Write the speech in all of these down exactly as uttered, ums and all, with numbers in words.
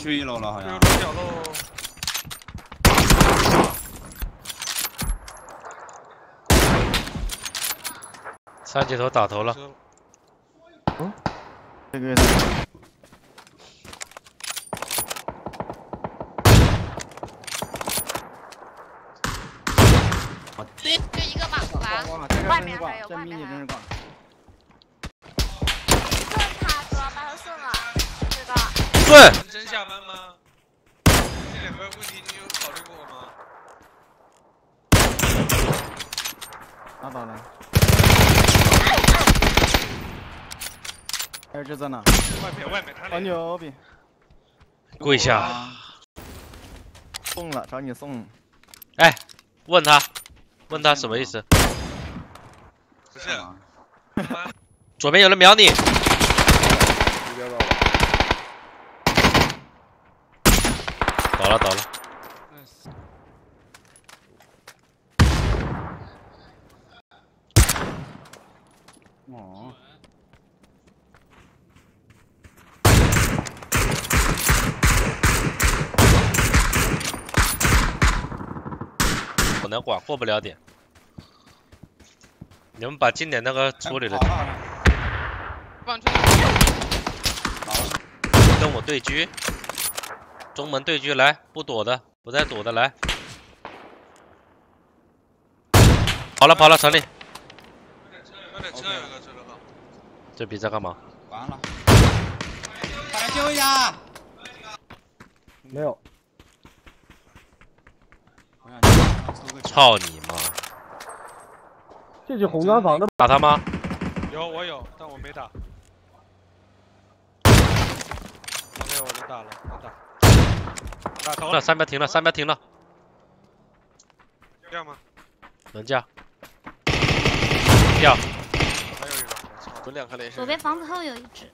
去一楼了，好像。这个小喽。三级头打头了。嗯，这个。 就一个吧，吧。外面还有，外面还有。送他哥，把他送了，这个。对。你真下班吗？这两个问题你有考虑过吗？拿到了。还有这在哪？外面，外面，他俩。好牛逼！跪下。送了，找你送。哎，问他。 问他什么意思？不是，左边有人瞄你。倒了倒了。哦。可能管过不了点。 你们把经典那个处理了。跟我对狙，中门对狙来，不躲的，不再躲的来。跑了跑了，城里。这逼在干嘛？完了。把他救一下。没有。操你妈！ 这是红砖房的，打他吗？有，我有，但我没打。OK， 我能打了，能打。打头了，三标停了，三标停了。掉吗？能掉。掉。还有一个，操，有两颗雷射。左边房子后有一只。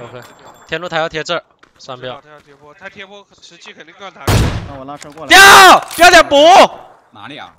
OK， 天路塔要贴这儿。 三标，他要贴波，他贴波，实际肯定干他。那我拉车过来。掉，掉点补。哪里啊？